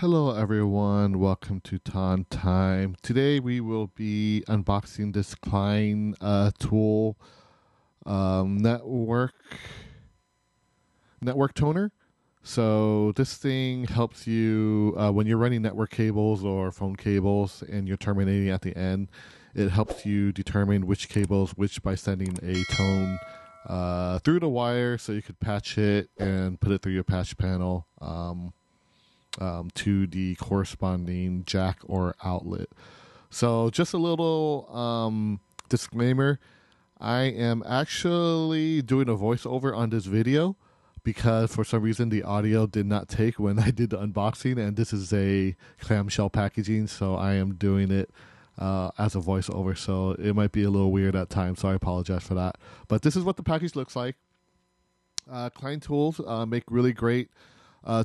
Hello everyone, welcome to Ton Time. Today we will be unboxing this Klein Tool network toner. So this thing helps you when you're running network cables or phone cables and you're terminating at the end. It helps you determine which cables which by sending a tone through the wire, so you could patch it and put it through your patch panel to the corresponding jack or outlet. So just a little disclaimer, I am actually doing a voiceover on this video because for some reason the audio did not take when I did the unboxing, and this is a clamshell packaging, so I am doing it as a voiceover, so it might be a little weird at times, so I apologize for that. But this is what the package looks like. Klein Tools make really great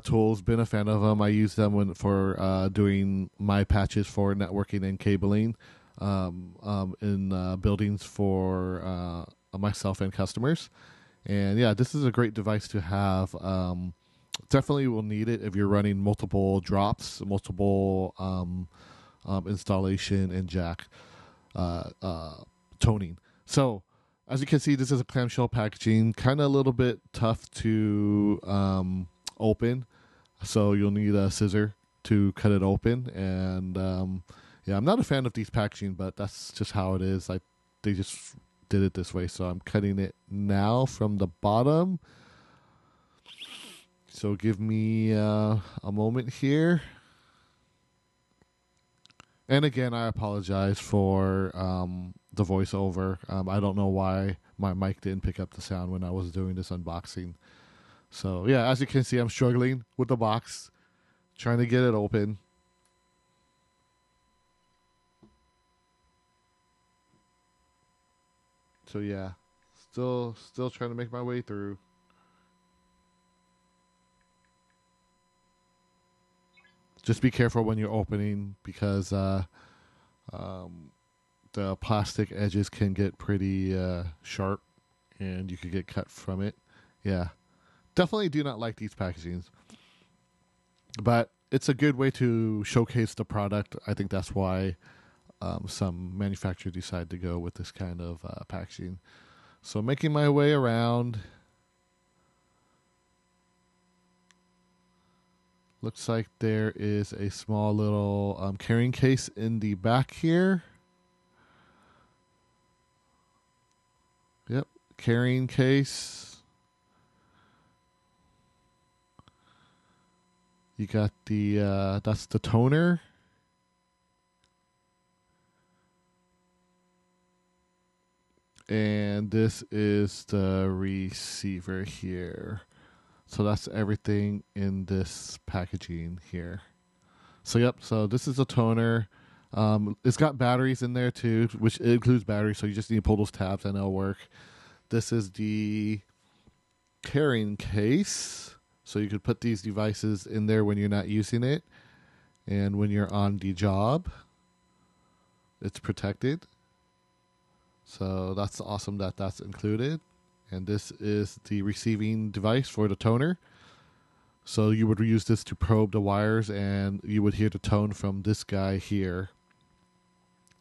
tools. Been a fan of them. I use them for doing my patches for networking and cabling in buildings for myself and customers. And yeah, this is a great device to have. Definitely will need it if you're running multiple drops, multiple installation and jack toning. So as you can see, this is a clamshell packaging, kind of a little bit tough to open, so you'll need a scissor to cut it open. And yeah, I'm not a fan of these packaging, but that's just how it is. They just did it this way, so I'm cutting it now from the bottom, so give me a moment here. And again, I apologize for the voiceover. I don't know why my mic didn't pick up the sound when I was doing this unboxing. So yeah, as you can see, I'm struggling with the box, trying to get it open. So yeah, still trying to make my way through. Just be careful when you're opening, because the plastic edges can get pretty sharp and you could get cut from it. Yeah. Definitely do not like these packagings, but it's a good way to showcase the product. I think that's why some manufacturers decide to go with this kind of packaging. So making my way around, looks like there is a small little carrying case in the back here. Yep, carrying case. You got the, that's the toner. And this is the receiver here. So that's everything in this packaging here. So yep, so this is the toner. It's got batteries in there too, which includes batteries. So you just need to pull those tabs and it'll work. This is the carrying case. So you could put these devices in there when you're not using it, and when you're on the job, it's protected. So that's awesome that that's included. And this is the receiving device for the toner. So you would use this to probe the wires, and you would hear the tone from this guy here.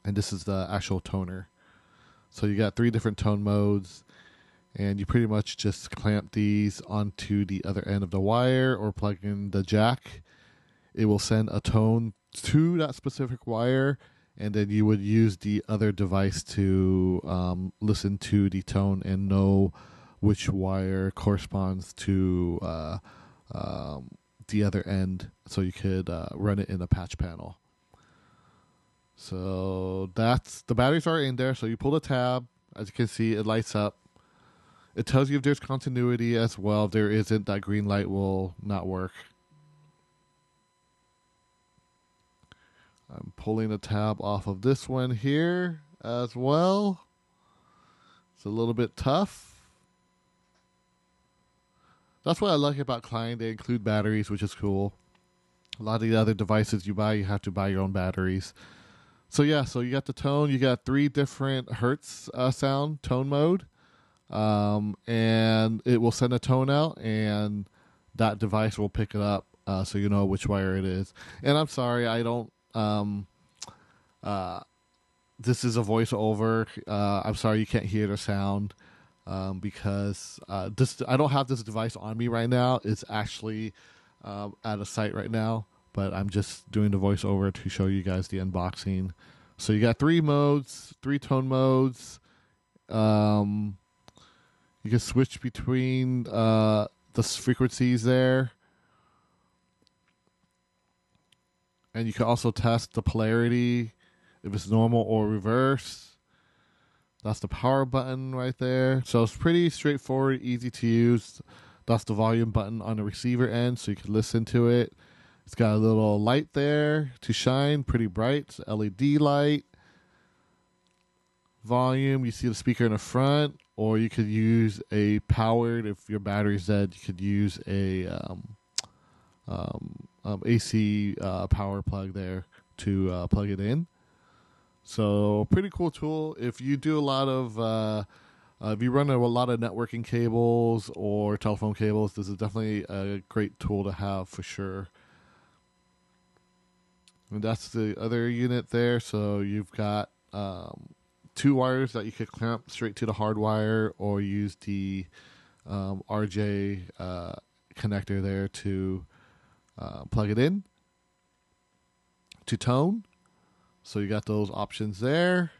And this is the actual toner. So you got three different tone modes. And you pretty much just clamp these onto the other end of the wire or plug in the jack. It will send a tone to that specific wire, and then you would use the other device to listen to the tone and know which wire corresponds to the other end, so you could run it in a patch panel. So that's, the batteries are in there, so you pull the tab. As you can see, it lights up. It tells you if there's continuity as well. If there isn't, that green light will not work. I'm pulling a tab off of this one here as well. It's a little bit tough. That's what I like about Klein. They include batteries, which is cool. A lot of the other devices you buy, you have to buy your own batteries. So yeah, so you got the tone. You got three different hertz sound tone mode. And it will send a tone out, and that device will pick it up so you know which wire it is. And I'm sorry, I don't. This is a voiceover. I'm sorry you can't hear the sound because this, I don't have this device on me right now. It's actually at a site right now, but I'm just doing the voiceover to show you guys the unboxing. So you got three modes, three tone modes. You can switch between the frequencies there. And you can also test the polarity, if it's normal or reverse. That's the power button right there. So it's pretty straightforward, easy to use. That's the volume button on the receiver end, so you can listen to it. It's got a little light there to shine, pretty bright. It's an LED light. Volume, you see the speaker in the front, or you could use a powered, if your battery's dead, you could use a... AC power plug there to plug it in. So pretty cool tool. If you do a lot of, if you run a lot of networking cables or telephone cables, this is definitely a great tool to have for sure. And that's the other unit there. So you've got two wires that you could clamp straight to the hard wire or use the RJ connector there to plug it in to tone. So you got those options there.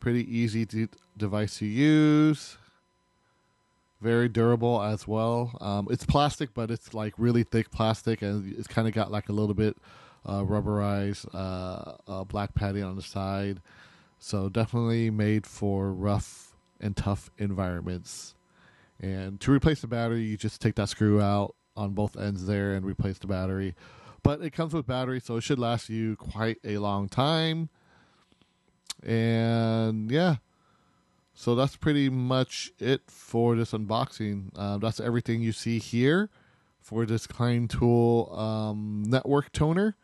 Pretty easy device to use. Very durable as well. It's plastic, but it's like really thick plastic, and it's kind of got like a little bit rubberized black padding on the side. So definitely made for rough and tough environments. And to replace the battery, you just take that screw out on both ends there and replace the battery. But it comes with battery, so it should last you quite a long time. And yeah, so that's pretty much it for this unboxing. That's everything you see here for this Klein Tool network toner.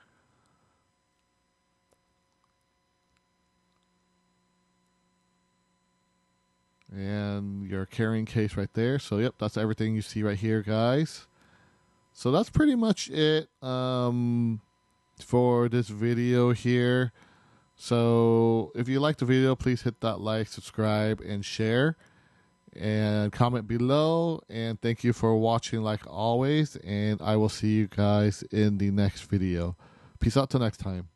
And your carrying case right there. So, yep, that's everything you see right here, guys. So that's pretty much it for this video here. So if you liked the video, please hit that like, subscribe, and share. And comment below. And thank you for watching like always. And I will see you guys in the next video. Peace out till next time.